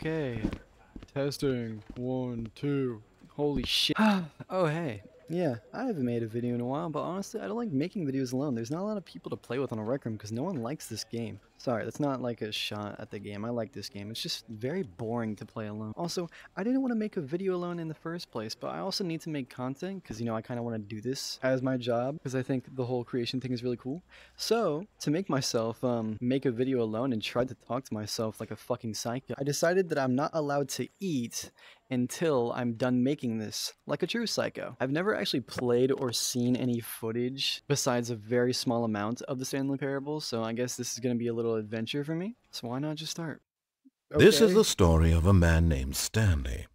Okay. Testing. 1, 2. Holy shit. Oh, hey. Yeah, I haven't made a video in a while, but honestly, I don't like making videos alone. There's not a lot of people to play with on a Rec Room because no one likes this game. Sorry, that's not like a shot at the game. I like this game. It's just very boring to play alone. Also, I didn't want to make a video alone in the first place, but I also need to make content because, you know, I kind of want to do this as my job because I think the whole creation thing is really cool. So, to make myself make a video alone and try to talk to myself like a fucking psycho, I decided that I'm not allowed to eat until I'm done making this, like a true psycho. I've never actually played or seen any footage besides a very small amount of The Stanley Parable, so I guess this is going to be a little adventure for me, so why not just start? Okay. This is the story of a man named Stanley.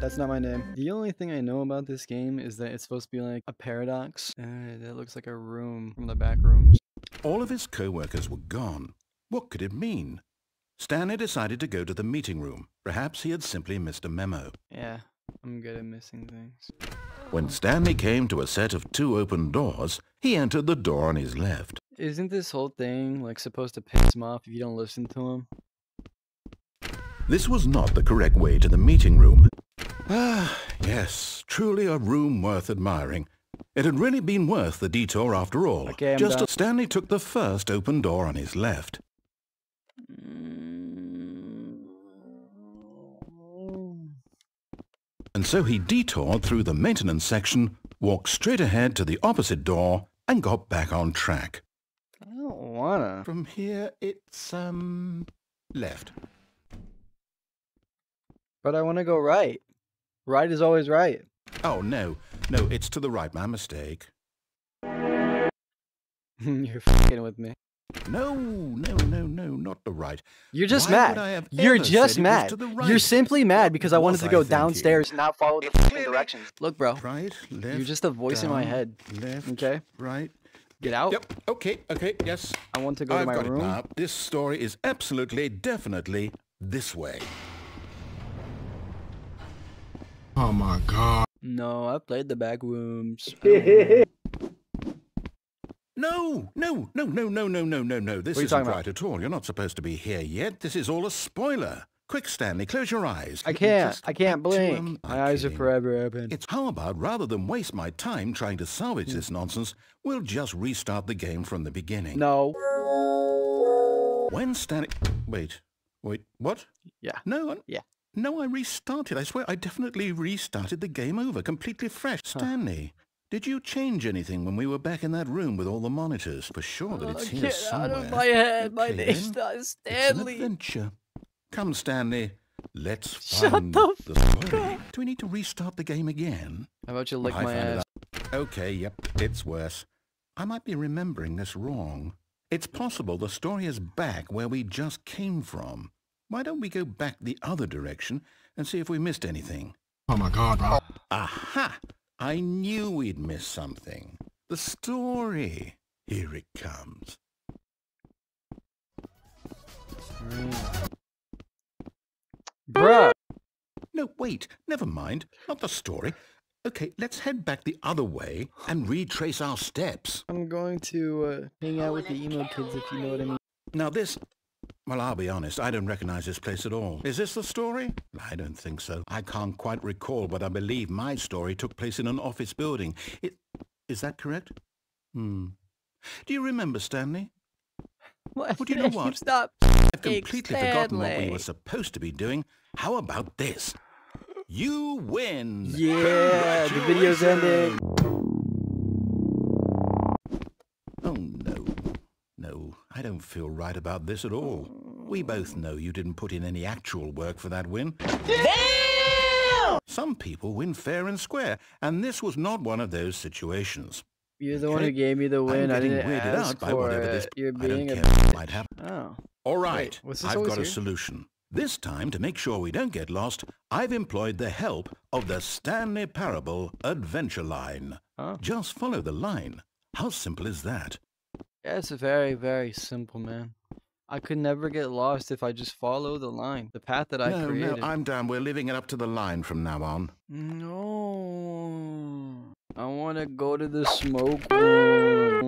That's not my name. The only thing I know about this game is that it's supposed to be like a paradox. That looks like a room from the back rooms. All of his co-workers were gone. What could it mean? Stanley decided to go to the meeting room. Perhaps he had simply missed a memo. Yeah, I'm good at missing things. When Stanley came to a set of 2 open doors, he entered the door on his left. Isn't this whole thing, like, supposed to piss him off if you don't listen to him? This was not the correct way to the meeting room. Ah, yes, truly a room worth admiring. It had really been worth the detour after all. Okay, just as Stanley took the first open door on his left. And so he detoured through the maintenance section, walked straight ahead to the opposite door, and got back on track. I don't wanna. From here, it's, left. But I wanna go right. Right is always right. Oh, no. No, it's to the right, my mistake. You're fucking with me. No, no, no, no, not the right. You're just mad. You're just mad. You're simply mad because I wanted to go downstairs and not follow the fucking directions. Look, bro. Right, left, you're just a voice in my head. Left, okay? Right. Get out. Yep. Okay, okay, yes. I want to go to my room. This story is absolutely, definitely this way. Oh my god. No, I played the back rooms. No, no, no, no, no, no, no, no, no. This isn't right at all. You're not supposed to be here yet. This is all a spoiler. Quick, Stanley, close your eyes. I can't blink. My eyes are forever open. It's how about, rather than waste my time trying to salvage this nonsense, we'll just restart the game from the beginning. No. When Stanley... Wait, what? Yeah. No, I restarted. I swear, I definitely restarted the game over, completely fresh. Stanley... Did you change anything when we were back in that room with all the monitors? For sure that it's here somewhere. Get out of my head, my name's Stanley. It's an adventure. Come, Stanley, let's find the story. Do we need to restart the game again? How about you lick my ass? Okay, yep, it's worse. I might be remembering this wrong. It's possible the story is back where we just came from. Why don't we go back the other direction and see if we missed anything? Oh my god, bro. Aha! I knew we'd miss something. The story. Here it comes. Bruh! No, wait. Never mind. Not the story. Okay, let's head back the other way and retrace our steps. I'm going to hang out with the emo kids, if you know what I mean. Now this... Well, I'll be honest, I don't recognize this place at all. Is this the story? I don't think so. I can't quite recall, but I believe my story took place in an office building. Is that correct? Do you remember, Stanley? What? Well, do you know what? Stop. I've completely forgotten what we were supposed to be doing. How about this? You win! Yeah, the video's ending. Oh, no. No, I don't feel right about this at all. We both know you didn't put in any actual work for that win. Damn! Some people win fair and square, and this was not one of those situations. You're the one who gave me the win. I didn't ask for it. You're being a bitch. Might happen. Oh. All right, I've got a solution. This time, to make sure we don't get lost, I've employed the help of the Stanley Parable Adventure Line. Oh. Just follow the line. How simple is that? Yeah, it's very, very simple, man. I could never get lost if I just follow the line, the path that I created. No, I'm down. We're leaving it up to the line from now on. No. I want to go to the smoke room.